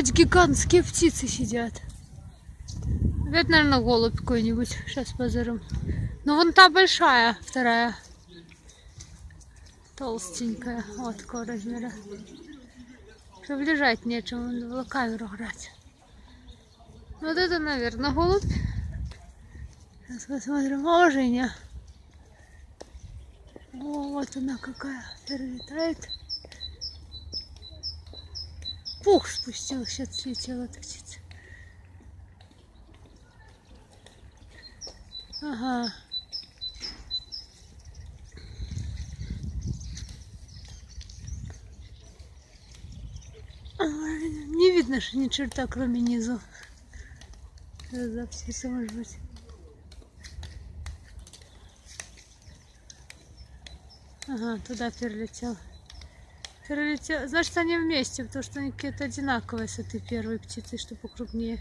Опять гигантские птицы сидят. Это, наверное, голубь какой-нибудь. Сейчас позырим. Ну, вон та большая, вторая. Толстенькая. Вот такого размера. Чтобы лежать нечем, надо было камеру грать. Вот это, наверное, голубь. Сейчас посмотрим. А уже нет. О, вот она какая перелетает. Пух спустился, отлетела эта птица. Ага. Не видно, что ни черта, кроме низу. Что за птица, может быть? Ага, туда перелетел. Перелетел. Значит, они вместе, потому что они какие-то одинаковые с этой первой птицей, что покрупнее.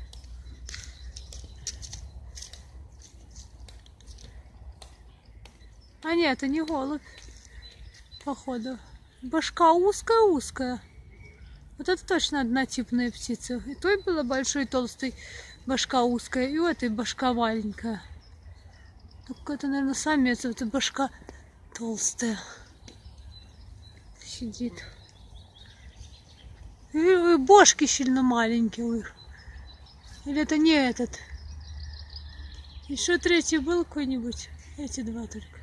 А нет, это не голубь, походу. Башка узкая-узкая. Вот это точно однотипные птицы. И той была большой, толстой, башка узкая, и у этой башка маленькая. Только это, наверное, самец, а это башка толстая. Сидит. И бошки сильно маленькие у них. Или это не этот? Еще третий был какой-нибудь? Эти два только.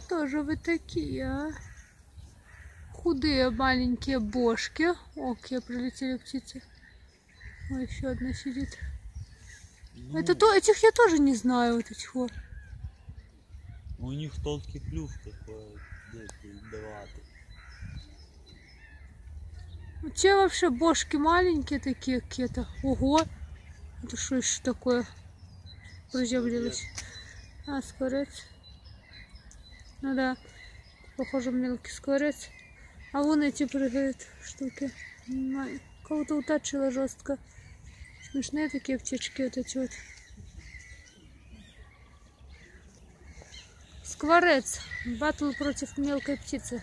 Кто же вы такие, а? Худые маленькие бошки. О, какие прилетели птицы. О, еще одна сидит. Ну, это то, этих я тоже не знаю, вот этих вот. У них толстый клюв такой, у тебя вообще бошки маленькие такие какие-то. Ого! Это что еще такое? Приземлилось. А, скворец. Ну да, похоже, мелкий скворец. А вон эти прыгают штуки. Кого-то утащила жестко. Смешные такие птички вот эти вот. Скворец. Баттл против мелкой птицы.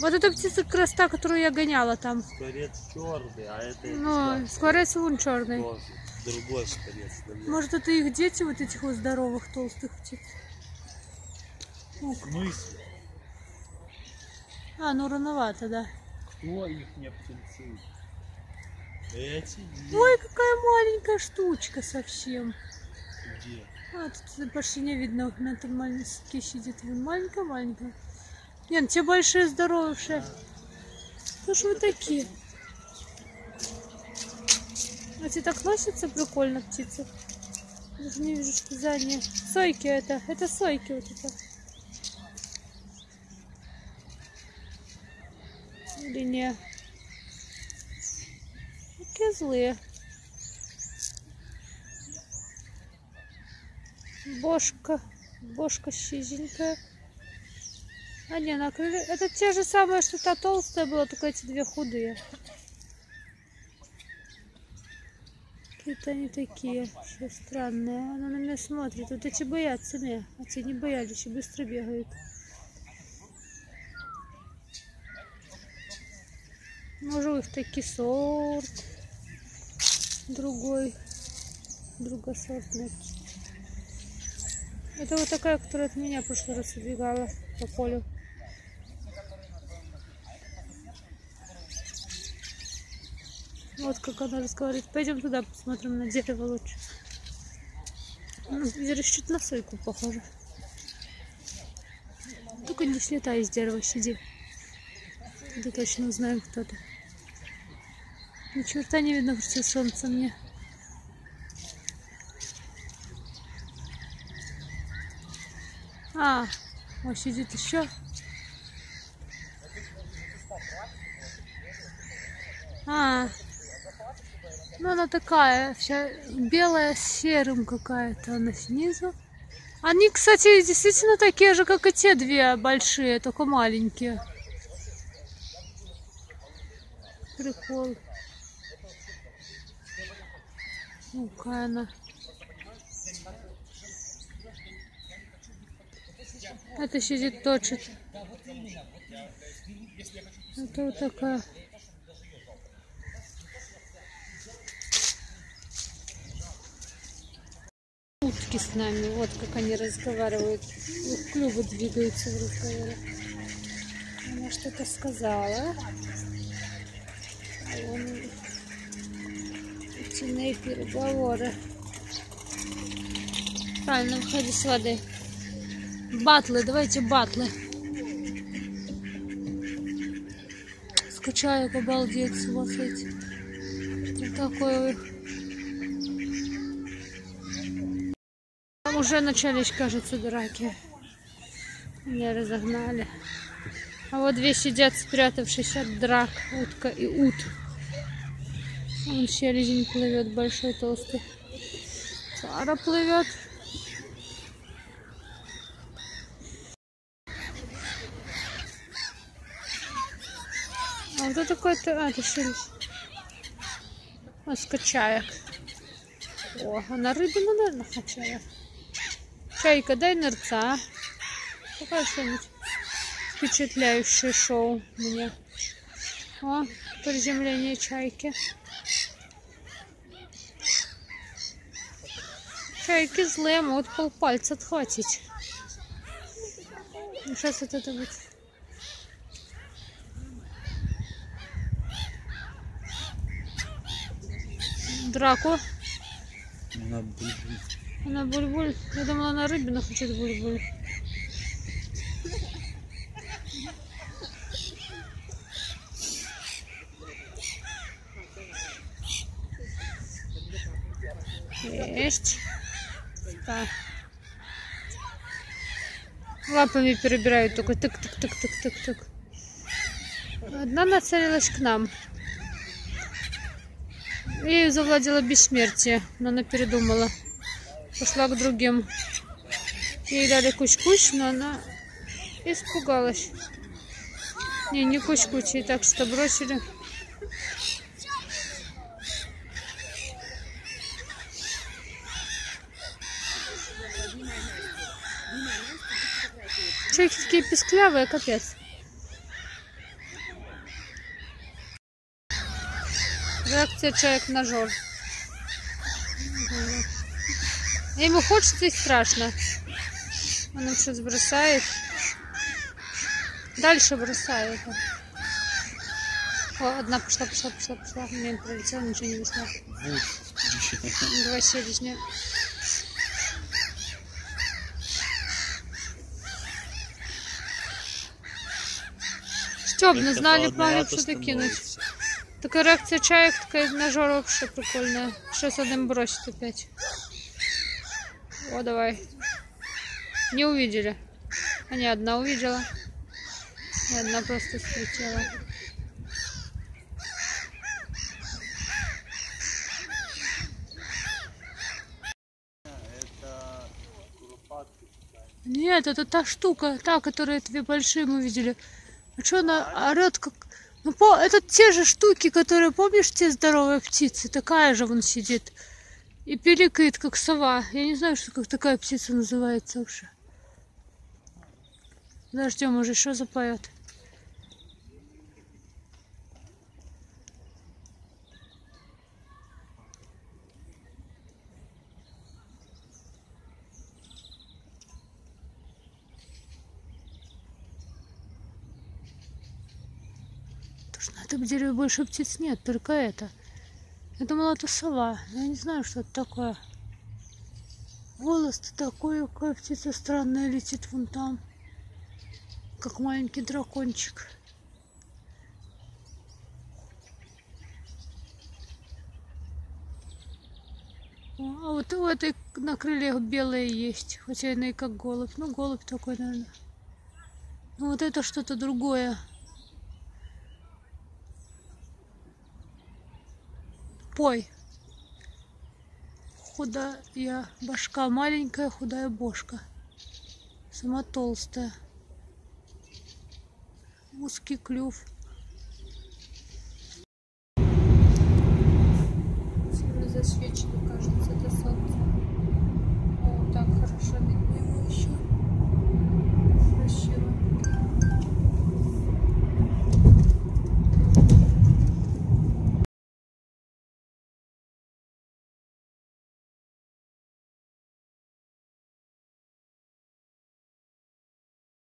Вот эта птица как раз та, которую я гоняла там. Скворец черный, а это... Ну, скворец вон черный. Другой скворец. Наверное. Может, это их дети, вот этих вот здоровых толстых птиц. В смысле? А, ну рановато, да. Кто их не птенцы? Эти? Где? Ой, какая маленькая штучка совсем. Где? А, тут почти не видно, на этом маленький сидит. Маленькая-маленькая. Нет, ну, те большие, здоровые. Ну что вы такие? А те так носятся прикольно, птицы. Даже не вижу, что задние. Сойки это. Это сойки вот это. Или не? Какие злые. Бошка. Бошка сизенькая. А не, на крыле. Это те же самые, что та толстая была, только эти две худые. Какие-то они такие, что странные. Она на меня смотрит. Вот эти боятся меня. А те не боялись и быстро бегают. Может, у их таки сорт. Другой. Другосортный. Это вот такая, которая от меня в прошлый раз убегала по полю. Вот как она разговаривает. Пойдем туда, посмотрим на дерево лучше. Дерево чуть на сойку похоже. Только не слетай из дерева, сиди. Тогда точно узнаем, кто ты. Ни черта не видно, что солнце мне. А, он сидит еще. А, ну она такая, вся белая с серым какая-то, она снизу. Они, кстати, действительно такие же, как и те две большие, только маленькие. Прикол. Ну-ка она. Это сидит, точит. Это вот такая. Утки с нами, вот как они разговаривают. Их клювы двигаются в разговоре. Она что-то сказала. Вон утиные переговоры. Правильно, выходи с воды. Батлы, давайте батлы. Скучаю, обалдеть, с ума сойти. Такое. Уже начались, кажется, драки. Меня разогнали. А вот две сидят, спрятавшись от драк. Утка и ут. Вон селезень плывет, большой, толстый. Сара плывет. А кто такой-то? А, это селезень. А, с качаек. О, она рыбу, наверное, качает. Чайка, дай нырца. Какое что-нибудь впечатляющее шоу мне. О, приземление чайки. Чайки злые, могут полпальца отхватить. Сейчас вот это будет. Драку. Она буль-буль. Она буль-буль. Я думала, она рыбина хочет буль-буль. Есть. Да. Лапами перебирают, такой тык-тык-тык-тык-тык-тык. Одна нацелилась к нам. Ею завладела бессмертие, но она передумала. Пошла к другим. Ей дали кусь-кусь, но она испугалась. Не кусь-кусь, ей так что бросили. Чайки такие песклявые, капец. Реакция чаек на жор. Ему хочется и страшно. Он им сейчас бросает. Дальше бросает. О, одна пошла. Мне пролетела, ничего не вышло. Два селезня. Стёбно, знали, планы что-то кинуть. Такая реакция чаек, такая ножор вообще прикольная. Сейчас один бросит опять. О, давай. Не увидели. А не одна увидела. И одна просто слетела. Нет, это та штука, та, которую две большие мы видели. А что она орёт как... Ну, это те же штуки, которые, помнишь, те здоровые птицы? Такая же вон сидит. И пиликает, как сова. Я не знаю, что как такая птица называется вообще. Подождем, уже еще запоет. На этом дереве больше птиц нет, только это. Я думала, это сова. Я не знаю, что это такое. Волос-то такой, какая птица странная летит вон там. Как маленький дракончик. А вот у этой на крыльях белые есть. Хотя она и как голубь. Ну, голубь такой, наверное. Ну, вот это что-то другое. Пой. Худая башка, маленькая худая бошка. Сама толстая. Узкий клюв.